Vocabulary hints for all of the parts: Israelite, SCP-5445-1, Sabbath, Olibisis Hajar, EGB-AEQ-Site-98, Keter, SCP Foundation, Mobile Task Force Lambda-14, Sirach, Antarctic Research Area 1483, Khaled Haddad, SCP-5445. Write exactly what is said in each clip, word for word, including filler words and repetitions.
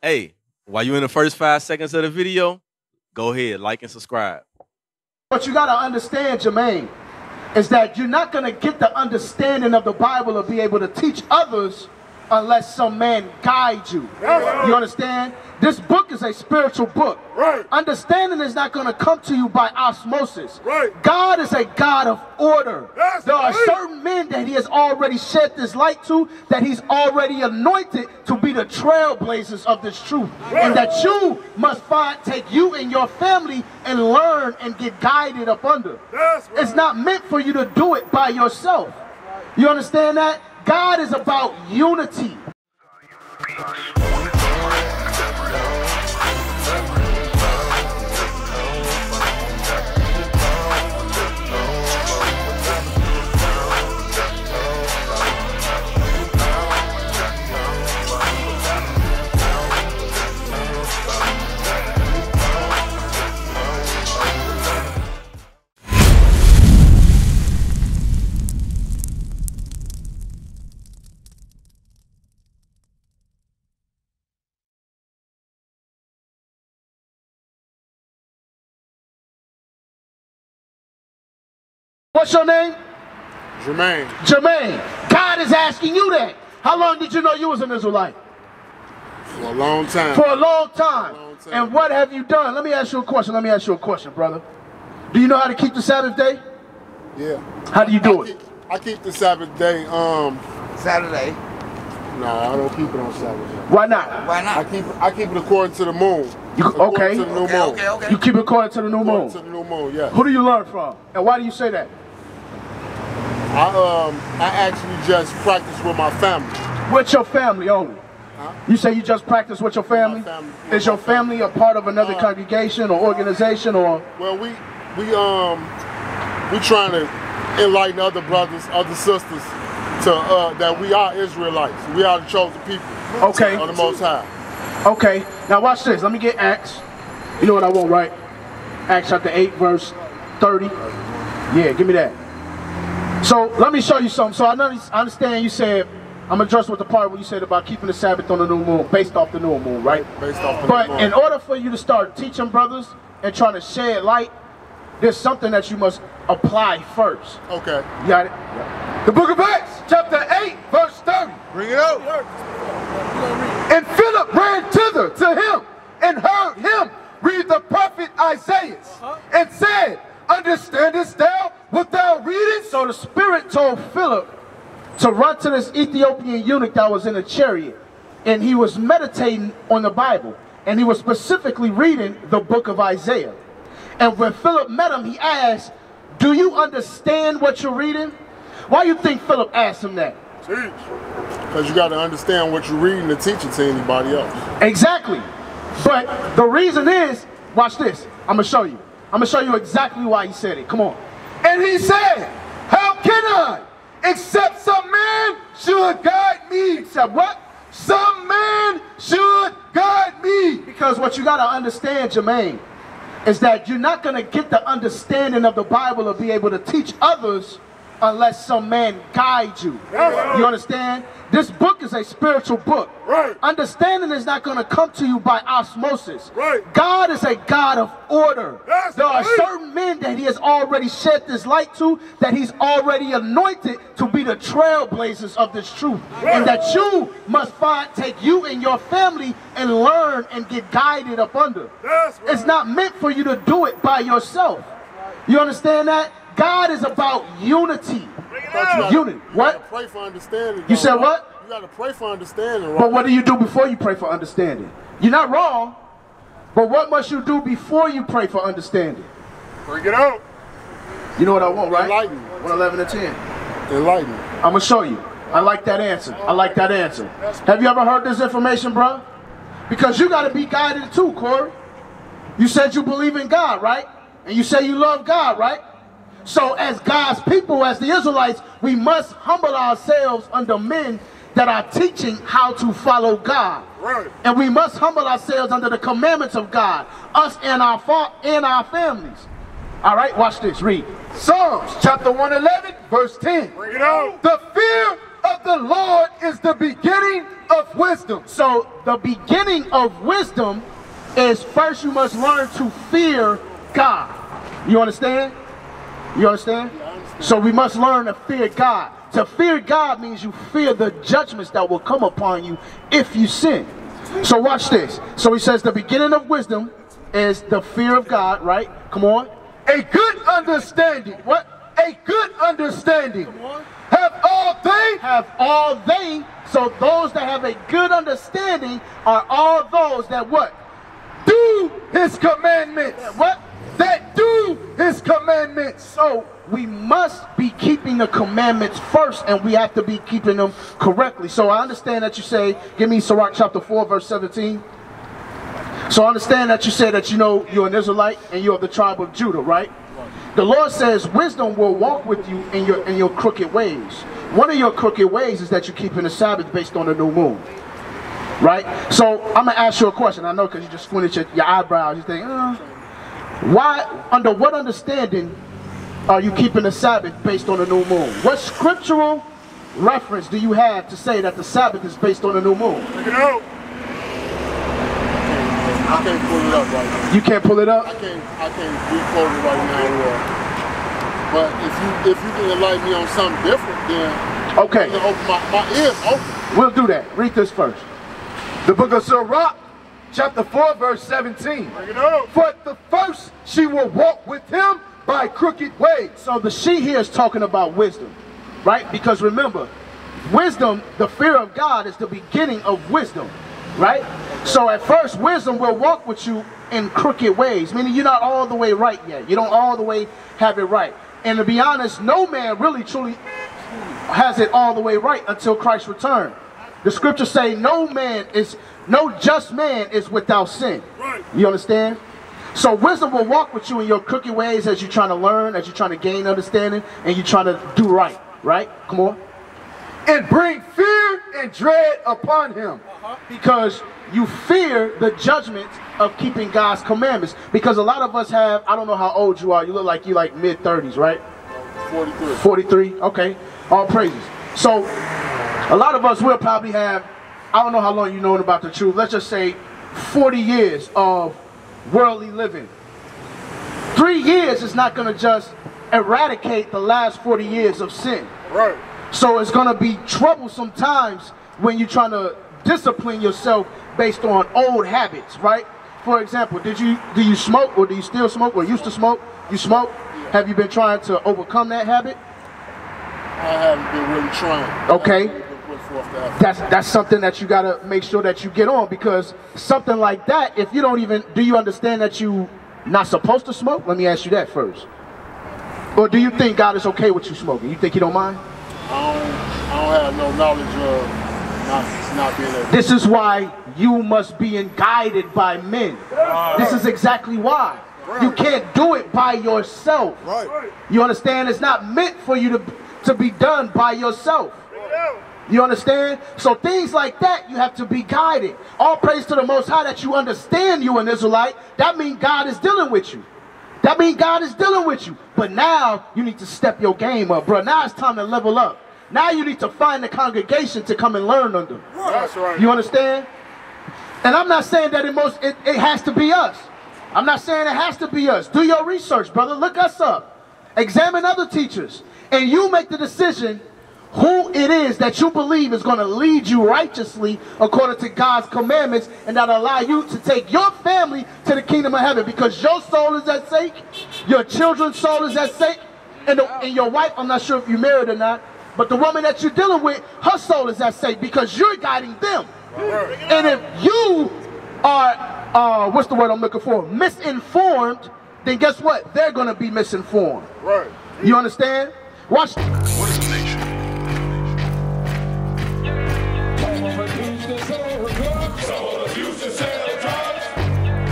Hey, while you're in the first five seconds of the video, go ahead, like and subscribe. What you got to understand, Jermaine, is that you're not going to get the understanding of the Bible or be able to teach others unless some man guides you. Right. You understand? This book is a spiritual book. Right. Understanding is not going to come to you by osmosis. Right. God is a God of order. That's there right. are certain men that he has already shed this light to, that he's already anointed to be the trailblazers of this truth. Right. And that you must find, take you and your family and learn and get guided up under. That's right. It's not meant for you to do it by yourself. You understand that? God is about unity. What's your name? Jermaine. Jermaine. God is asking you that. How long did you know you was an Israelite? For a long time. For a long time. For a long time. And what have you done? Let me ask you a question. Let me ask you a question, brother. Do you know how to keep the Sabbath day? Yeah. How do you do I it? Keep, I keep the Sabbath day. Um, Saturday. No, I don't keep it on Saturday. Why not? Why not? I keep I keep it according to the moon. You, okay. To the new okay, moon. okay. Okay. You keep it according to the new according moon. To the new moon. Yeah. Who do you learn from, and why do you say that? I um I actually just practice with my family. With your family only? Huh? You say you just practice with your family? family Is your family, family a part of another uh, congregation or organization or? Well, we we um we trying to enlighten other brothers, other sisters to uh, that we are Israelites. We are the chosen people. Okay. Of the Most High. Okay. Now watch this. Let me get Acts. You know what I want, right? Acts chapter eight, verse thirty. Yeah, give me that. So let me show you something. So I understand you said, I'm addressed with the part where you said about keeping the Sabbath on the new moon, based off the new moon, right? Based off the but new moon. But in order for you to start teaching brothers and trying to shed light, there's something that you must apply first. Okay. You got it? Yeah. The book of Acts, chapter eight, verse thirty. Bring it out. And Philip ran thither to him and heard him read the prophet Isaiah uh-huh. and said, understandest thou what thou readest? So the Spirit told Philip to run to this Ethiopian eunuch that was in a chariot, and he was meditating on the Bible, and he was specifically reading the book of Isaiah. And when Philip met him, he asked, do you understand what you're reading? Why do you think Philip asked him that? Because you got to understand what you're reading to teach it to anybody else. Exactly. But the reason is, watch this, I'm going to show you. I'm going to show you exactly why he said it. Come on. And he said, how can I, except some man should guide me? Except what? Some man should guide me. Because what you got to understand, Jermaine, is that you're not going to get the understanding of the Bible or be able to teach others unless some man guides you. Right. You understand? This book is a spiritual book. Right. Understanding is not going to come to you by osmosis. Right. God is a God of order. That's there right. are certain men that he has already shed this light to, that he's already anointed to be the trailblazers of this truth. Right. And that you must find, take you and your family and learn and get guided up under. That's right. It's not meant for you to do it by yourself. Right. You understand that? God is about unity. Unity. What? You gotta pray for understanding. You said what? You gotta pray for understanding. Right? But what do you do before you pray for understanding? You're not wrong, but what must you do before you pray for understanding? Bring it out. You know what I want, right? Enlighten. one eleven and ten. Enlighten. I'm gonna show you. I like that answer. I like that answer. Have you ever heard this information, bro? Because you gotta be guided too, Corey. You said you believe in God, right? And you say you love God, right? So as God's people, as the Israelites, we must humble ourselves under men that are teaching how to follow God. Right. And we must humble ourselves under the commandments of God, us and our fa and our families. All right, watch this, read. Psalms chapter one eleven, verse ten. Bring it on. The fear of the Lord is the beginning of wisdom. So the beginning of wisdom is first you must learn to fear God. You understand? You understand? Yeah, I understand. So we must learn to fear God. To fear God means you fear the judgments that will come upon you if you sin. So watch this. So he says the beginning of wisdom is the fear of God, right? Come on. A good understanding. What? A good understanding. Come on. Have all they? Have all they. So those that have a good understanding are all those that what? Do his commandments. That what? That do his commandments. So we must be keeping the commandments first, and we have to be keeping them correctly. So I understand that you say, give me Sirach chapter four, verse seventeen. So I understand that you say that you know you're an Israelite and you're of the tribe of Judah, right? The Lord says wisdom will walk with you in your in your crooked ways. One of your crooked ways is that you're keeping the Sabbath based on the new moon. Right? So I'm going to ask you a question. I know because you just squinted your, your eyebrows. You think, uh, why, under what understanding are you keeping the Sabbath based on the new moon? What scriptural reference do you have to say that the Sabbath is based on the new moon? Look it up. I can't pull it up right now. You can't pull it up? I can't, I can't re-quote it right now. But if you, if you can enlighten me on something different, then okay. I'm gonna open my, my ears open. We'll do that. Read this first. The book of Sirach, chapter four, verse seventeen. Bring it up. For the first she will walk with him by crooked ways. So the she here is talking about wisdom, right? Because remember, wisdom, the fear of God is the beginning of wisdom, right? So at first, wisdom will walk with you in crooked ways, meaning you're not all the way right yet. You don't all the way have it right. And to be honest, no man really truly has it all the way right until Christ's return. The scriptures say no man is, no just man is without sin. You understand? So wisdom will walk with you in your crooked ways as you're trying to learn, as you're trying to gain understanding, and you're trying to do right, right? Come on. And bring fear and dread upon him, uh-huh. because you fear the judgment of keeping God's commandments. Because a lot of us have, I don't know how old you are, you look like you like mid thirties, right? forty-three. forty-three, okay. All praises. So a lot of us will probably have, I don't know how long you've known about the truth, let's just say forty years of worldly living. Three years is not going to just eradicate the last forty years of sin. Right. So it's going to be troublesome times when you're trying to discipline yourself based on old habits, right? For example, did you do you smoke or do you still smoke or used to smoke? You smoke? Yeah. Have you been trying to overcome that habit? I haven't been really trying. Okay. That's that's something that you gotta make sure that you get on, because something like that, if you don't even, do you understand that you not supposed to smoke? Let me ask you that first. Or do you think God is okay with you smoking? You think he don't mind? I don't, I don't have no knowledge of not, not being able to. This is why you must be guided by men. Right. This is exactly why. Right. You can't do it by yourself. Right. You understand? It's not meant for you to, to be done by yourself. Right. You understand? So things like that, you have to be guided. All praise to the Most High that you understand you an Israelite. That means God is dealing with you. That means God is dealing with you. But now you need to step your game up, bro. Now it's time to level up. Now you need to find the congregation to come and learn under. That's right. You understand? And I'm not saying that it, most, it, it has to be us. I'm not saying it has to be us. Do your research, brother. Look us up. Examine other teachers. And you make the decision who it is that you believe is going to lead you righteously according to God's commandments, and that allow you to take your family to the kingdom of heaven, because your soul is at stake, your children's soul is at stake, and, the, and your wife, I'm not sure if you married or not, but the woman that you're dealing with, her soul is at stake because you're guiding them. And if you are, uh, what's the word I'm looking for, misinformed, then guess what? They're going to be misinformed. Right. You understand? Watch. What is the nation?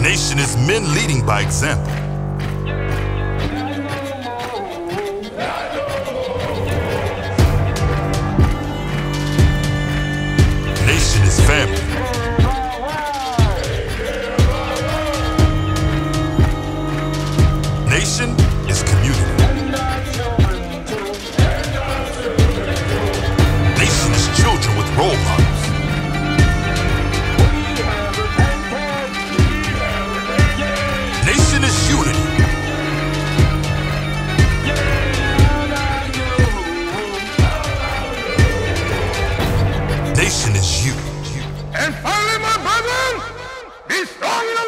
Nation is men leading by example. Nation is family. Nation is community. Nation be strong enough.